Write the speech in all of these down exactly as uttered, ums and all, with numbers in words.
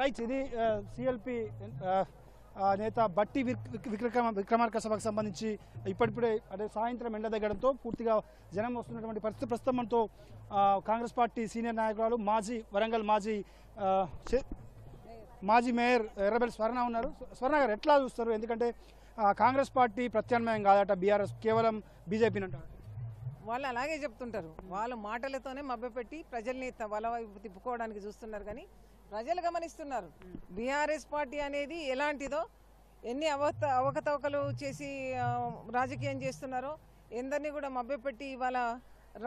Right ఇది CLP నేత బట్టి విక్రమ విక్రమార్క సభకు సంబంధించి ఇప్పటిప్పుడే అదే సాయంత్రం ఎండ దగ్గడంతో పూర్తిగా జనం వస్తున్నటువంటి పరిస్థితి ప్రస్తుతంతో కాంగ్రెస్ పార్టీ సీనియర్ నాయకురాలు మాజీ వరంగల్ మాజీ మాజీ మేయర్ ఎర్రబెల్లి స్వర్ణ ఉన్నారు. స్వర్ణ గారు ఎట్లా చూస్తారు? ఎందుకంటే కాంగ్రెస్ పార్టీ ప్రత్యామ్నాయం కాదట, బీఆర్ఎస్ కేవలం బీజేపీని అంటారు. వాళ్ళు అలాగే చెప్తుంటారు, వాళ్ళు మాటలతోనే మభ్యపెట్టి ప్రజల్ని వాళ్ళ వైపు తిప్పుకోవడానికి చూస్తున్నారు. కానీ ప్రజలు గమనిస్తున్నారు బీఆర్ఎస్ పార్టీ అనేది ఎలాంటిదో, ఎన్ని అవత అవకతవకలు చేసి రాజకీయం చేస్తున్నారో, ఎందరినీ కూడా మభ్యపెట్టి ఇవాళ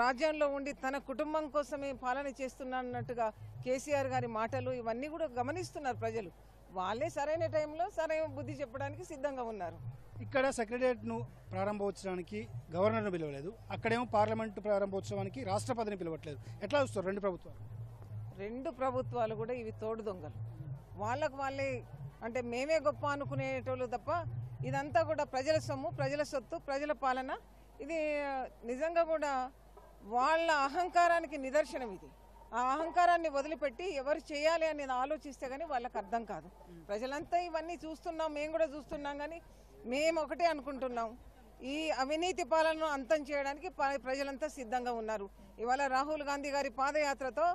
రాజ్యంలో ఉండి తన కుటుంబం కోసమే పాలన చేస్తున్నట్టుగా కేసీఆర్ గారి మాటలు ఇవన్నీ కూడా గమనిస్తున్నారు ప్రజలు. వాళ్ళే సరైన టైంలో సరైన బుద్ధి చెప్పడానికి సిద్ధంగా ఉన్నారు. ఇక్కడ సెక్రటేరియట్ను ప్రారంభోత్సవానికి గవర్నర్ను పిలవలేదు, అక్కడేమో పార్లమెంటు ప్రారంభోత్సవానికి రాష్ట్రపతిని పిలవట్లేదు. ఎట్లా చూస్తారు రెండు ప్రభుత్వాలు? రెండు ప్రభుత్వాలు కూడా ఇవి తోడు దొంగలు. వాళ్ళకు వాళ్ళే అంటే మేమే గొప్ప అనుకునేటోళ్ళు తప్ప ఇదంతా కూడా ప్రజల సొమ్ము, ప్రజల సొత్తు, ప్రజల పాలన. ఇది నిజంగా కూడా వాళ్ళ అహంకారానికి నిదర్శనం. ఇది ఆ అహంకారాన్ని వదిలిపెట్టి ఎవరు చేయాలి అనేది ఆలోచిస్తే కానీ వాళ్ళకి అర్థం కాదు. ప్రజలంతా ఇవన్నీ చూస్తున్నాం, మేము కూడా చూస్తున్నాం, కానీ మేము ఒకటే అనుకుంటున్నాం, ఈ అవినీతి పాలనను అంతం చేయడానికి ప్రజలంతా సిద్ధంగా ఉన్నారు. ఇవాళ రాహుల్ గాంధీ గారి పాదయాత్రతో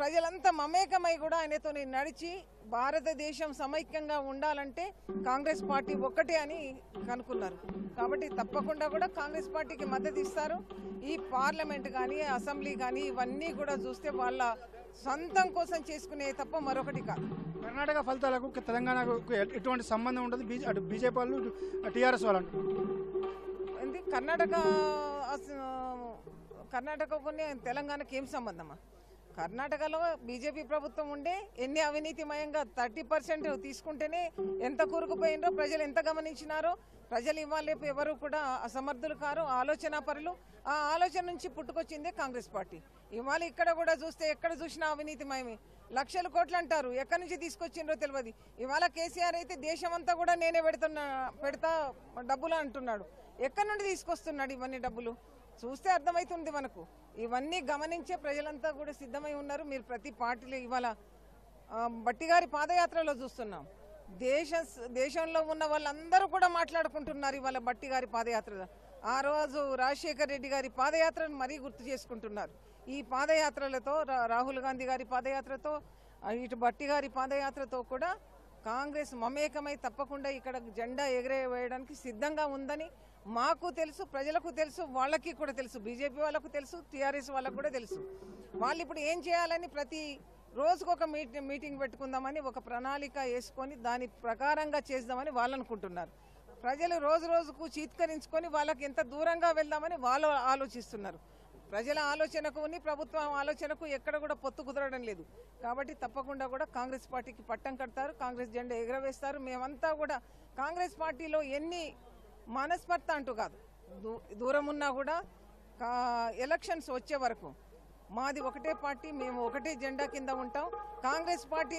ప్రజలంతా మమేకమై కూడా ఆయనతో నడిచి భారతదేశం సమైక్యంగా ఉండాలంటే కాంగ్రెస్ పార్టీ ఒక్కటే అని కనుక్కున్నారు. కాబట్టి తప్పకుండా కూడా కాంగ్రెస్ పార్టీకి మద్దతు ఇస్తారు. ఈ పార్లమెంట్ కానీ అసెంబ్లీ కానీ ఇవన్నీ కూడా చూస్తే వాళ్ళ సొంతం కోసం చేసుకునే తప్ప మరొకటి కాదు. కర్ణాటక ఫలితాలకు తెలంగాణకు ఎటువంటి సంబంధం ఉండదు అటు బీజేపీ వాళ్ళు, టీఆర్ఎస్ వాళ్ళు అంటారు. కర్ణాటక కర్ణాటకకు తెలంగాణకు ఏం సంబంధమా? కర్ణాటకలో బీజేపీ ప్రభుత్వం ఉండే ఎన్ని అవినీతిమయంగా థర్టీ పర్సెంట్ తీసుకుంటేనే ఎంత కూరుకుపోయినరో ప్రజలు ఎంత గమనించినారో. ప్రజలు ఇవ్వలేపు ఎవరు కూడా అసమర్థులు కారు, ఆలోచన పరులు. ఆ ఆలోచన నుంచి పుట్టుకొచ్చిందే కాంగ్రెస్ పార్టీ. ఇవాళ ఇక్కడ కూడా చూస్తే ఎక్కడ చూసినా అవినీతిమయమే. లక్షల కోట్లు అంటారు, ఎక్కడి నుంచి తీసుకొచ్చిండ్రో తెలియదు. ఇవాళ కేసీఆర్ అయితే దేశమంతా కూడా నేనే పెడుతున్నా పెడతా డబ్బులు అంటున్నాడు. ఎక్కడి నుండి తీసుకొస్తున్నాడు ఇవన్నీ డబ్బులు? చూస్తే అర్థమవుతుంది మనకు. ఇవన్నీ గమనించే ప్రజలంతా కూడా సిద్ధమై ఉన్నారు. మీరు ప్రతి పార్టీలో ఇవాళ బట్టిగారి పాదయాత్రలో చూస్తున్నాం, దేశ దేశంలో ఉన్న వాళ్ళందరూ కూడా మాట్లాడుకుంటున్నారు ఇవాళ బట్టిగారి పాదయాత్ర. ఆ రోజు రాజశేఖర రెడ్డి గారి పాదయాత్రను మరీ గుర్తు చేసుకుంటున్నారు. ఈ పాదయాత్రలతో, రాహుల్ గాంధీ గారి పాదయాత్రతో, ఇటు బట్టిగారి పాదయాత్రతో కూడా కాంగ్రెస్ మమేకమై తప్పకుండా ఇక్కడ జెండా ఎగరేయడానికి సిద్ధంగా ఉందని మాకు తెలుసు, ప్రజలకు తెలుసు, వాళ్ళకి కూడా తెలుసు, బీజేపీ వాళ్ళకు తెలుసు, టీఆర్ఎస్ వాళ్ళకు కూడా తెలుసు. వాళ్ళు ఇప్పుడు ఏం చేయాలని ప్రతి రోజుకు ఒక మీటింగ్ మీటింగ్ పెట్టుకుందామని ఒక ప్రణాళిక వేసుకొని దాని ప్రకారంగా చేద్దామని వాళ్ళు అనుకుంటున్నారు. ప్రజలు రోజు రోజుకు చీత్కరించుకొని వాళ్ళకి ఎంత దూరంగా వెళ్దామని వాళ్ళు ఆలోచిస్తున్నారు. ప్రజల ఆలోచనకు ప్రభుత్వం ఆలోచనకు ఎక్కడ కూడా పొత్తు కుదరడం లేదు. కాబట్టి తప్పకుండా కూడా కాంగ్రెస్ పార్టీకి పట్టం కడతారు, కాంగ్రెస్ జెండా ఎగరవేస్తారు. మేమంతా కూడా కాంగ్రెస్ పార్టీలో ఎన్ని మనస్పర్ధ అంటూ కాదు, దూ దూరం ఉన్నా కూడా ఎలక్షన్స్ వచ్చే వరకు మాది ఒకటే పార్టీ, మేము ఒకటే జెండా కింద ఉంటాం. కాంగ్రెస్ పార్టీ